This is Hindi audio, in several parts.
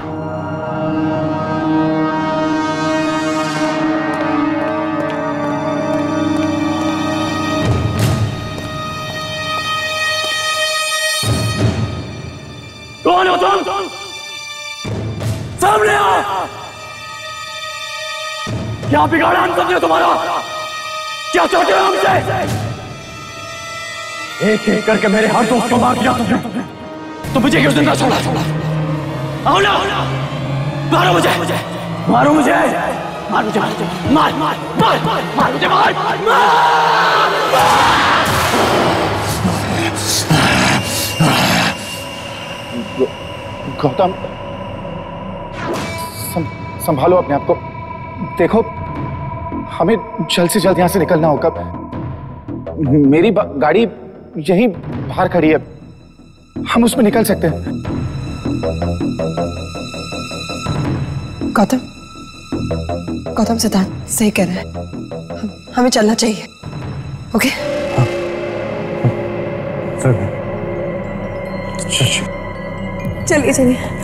कौन हो तुम? सामने आओ! क्या बिगाड़ा हम सबने तुम्हारा? क्या चाहते हो हमसे? एक एक करके मेरे हर दोस्त को मार दिया तुमने। तो मुझे क्यों जिंदा छोड़ा? आओ ना! मारो मुझे! मारो मुझे! मार मुझे! मार! मार! मार! मार मुझे! मार! मार! गौतम, संभालो अपने आप को। देखो, हमें जल्द से जल्द यहाँ से निकलना होगा। मेरी गाड़ी यहीं बाहर खड़ी है, हम उसमें निकल सकते हैं। गौतम, सिद्धार्थ सही कह रहे हैं, हमें चलना चाहिए। ओके? हाँ, चलिए। चलिए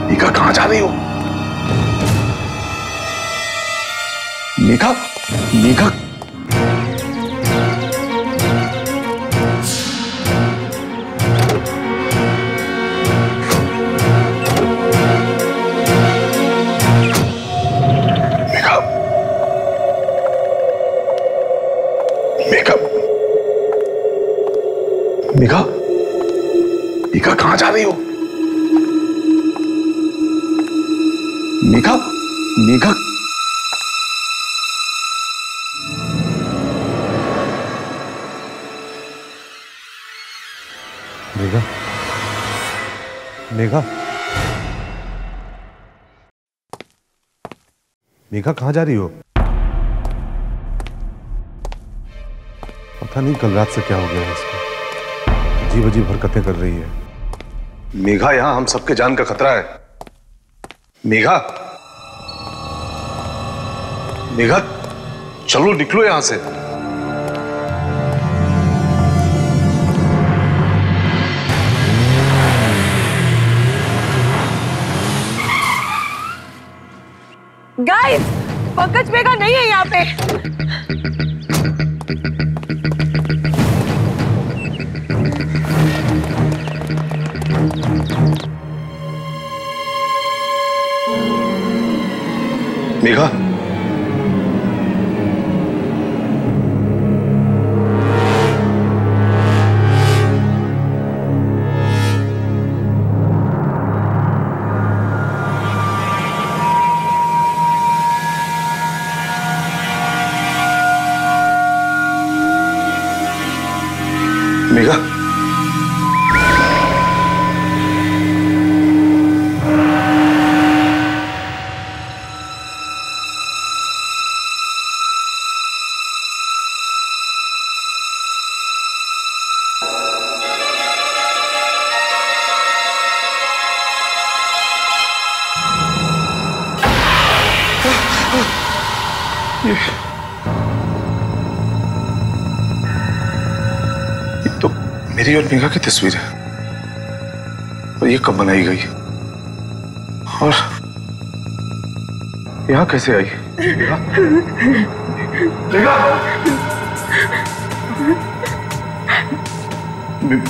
मेघा, कहाँ जा रही हो? पता नहीं कल रात से क्या हो गया है इसको, अजीब अजीब हरकतें कर रही है। मेघा, यहाँ हम सबके जान का खतरा है। मेघा, चलो निकलो यहाँ से। गाइस, पंकज मेघा नहीं है यहाँ पे। मेघा, मेरी और मेघा की तस्वीर है, और ये कब बनाई गई और यहाँ कैसे आई? मेघा,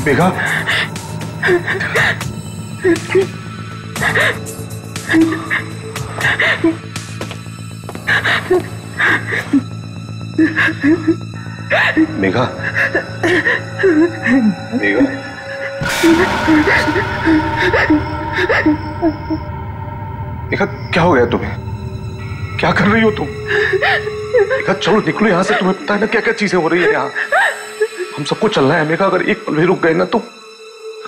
मेघा, मेघा, मेघा, मेघा क्या हो गया तुम्हें? क्या कर रही हो तुम? मेघा चलो निकलो यहाँ से, तुम्हें पता है ना क्या क्या चीजें हो रही है यहाँ। हम सबको चलना है मेघा, अगर एक पल भी रुक गए ना तो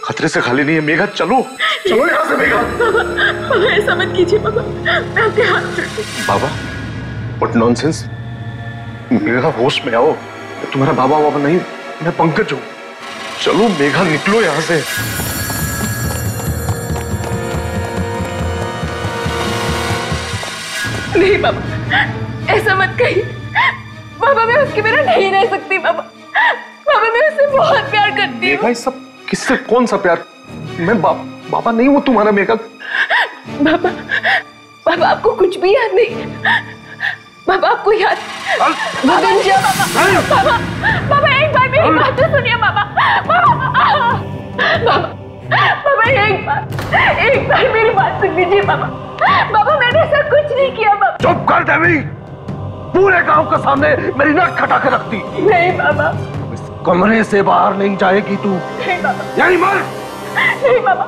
खतरे से खाली नहीं है मेघा। चलो चलो यहाँ से मेघा। बाबा ऐसा मत कीजिए बाबा, मैं आपके हाथ पकड़ती। बाबा व्हाट नॉनसेंस, मेघा होश में आओ, तुम्हारा बाबा बाबा नहीं, मैं पंकज हूँ। चलो मेघा निकलो यहाँ से। नहीं बाबा ऐसा मत कहिए बाबा, मैं उसके बिना नहीं रह सकती बाबा। बाबा मैं उससे बहुत प्यार करती हूँ। मेघा सब किससे, कौन सा प्यार? मैं बाबा नहीं हूँ तुम्हारा मेघा। बाबा बाबा आपको कुछ भी याद नहीं है बाबा, आपको याद बाबा जी, बाबा बाबा बाबा एक बार मेरी बात तो सुनिए बाबा। बाबा बाबा बाबा एक बार मेरी बात सुन लीजिए बाबा। बाबा मैंने ऐसा कुछ नहीं किया बाबा। चुप कर देवी, पूरे गांव के सामने मेरी नाक खटा के रख दी। नहीं बाबा, इस कमरे से बाहर नहीं जाएगी तू। नहीं बाबा, यही मर। नहीं बाबा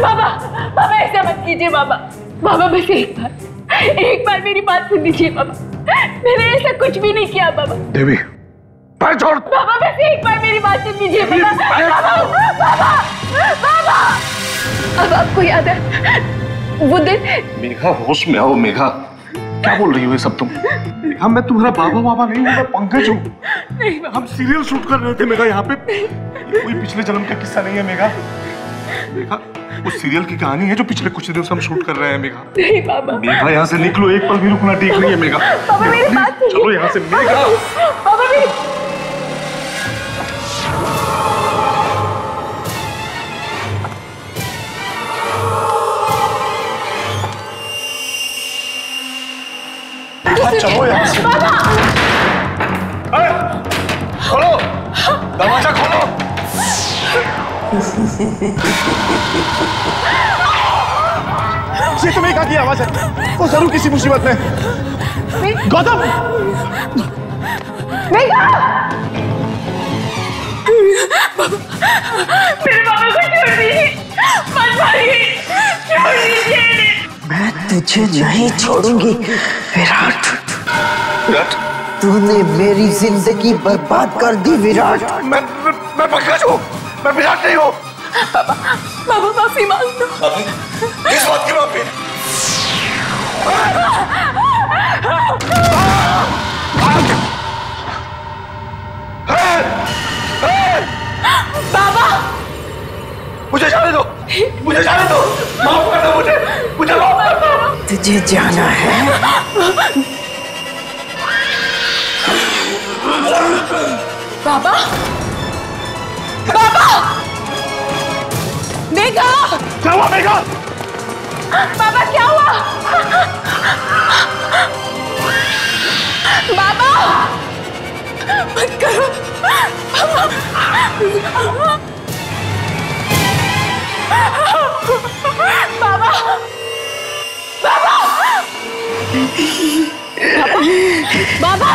बाबा बाबा ऐसा मत कीजिए बाबा। बाबा बस एक बार मेरी बात सुन लीजिए बाबा, मैंने ऐसा कुछ भी नहीं किया बाबा। देवी पैर छोड़। बाबा बस एक बार मेरी बात सुन लीजिए बाबा। बाबा बाबा अब आपको याद है वो दिन? मेघा होश में आओ मेघा, क्या बोल रही हो ये सब तुम? मेघा मैं तुम्हारा बाबा बाबा नहीं हूँ, मैं पंकज हूँ। हम सीरियल शूट कर रहे थे मेघा यहाँ पे, कोई पिछले जन्म का किस्सा नहीं है मेघा। मेघा उस सीरियल की कहानी है जो पिछले कुछ दिनों से हम शूट कर रहे हैं मेघा। नहीं बाबा, मेघा यहाँ से निकलो, एक पल भी रुकना ठीक नहीं है मेघा। बाबा मेरी बात सुनिए, चलो यहाँ से मेघा। बाबा चलो यहाँ से। बाबा खोलो दरवाजा, खोलो। ये तो मेघा की आवाज है, वो जरूर किसी मुसीबत में। गौतम मेघा, मेरे बाबा को छोड़ दीजिए, मत मारिए, छोड़ दीजिए। मैं तुझे नहीं छोड़ूंगी विराट। विराट तूने मेरी जिंदगी बर्बाद कर दी विराट। मैं पंकज हूँ, मैं विराट नहीं हूँ। बाबा बाबा माफी मांग दो। इस बात की माफी? बाबा मुझे जाने दो, मुझे जाने दो, माफ कर दो मुझे, मुझे माफ कर दो। तुझे जाना है। बाबा बाबा मेघा, क्या हुआ मेघा? बाबा क्या हुआ? बाबा मत करो बाबा। बाबा बाबा बाबा बाबा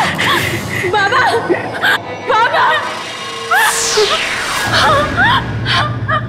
बाबा।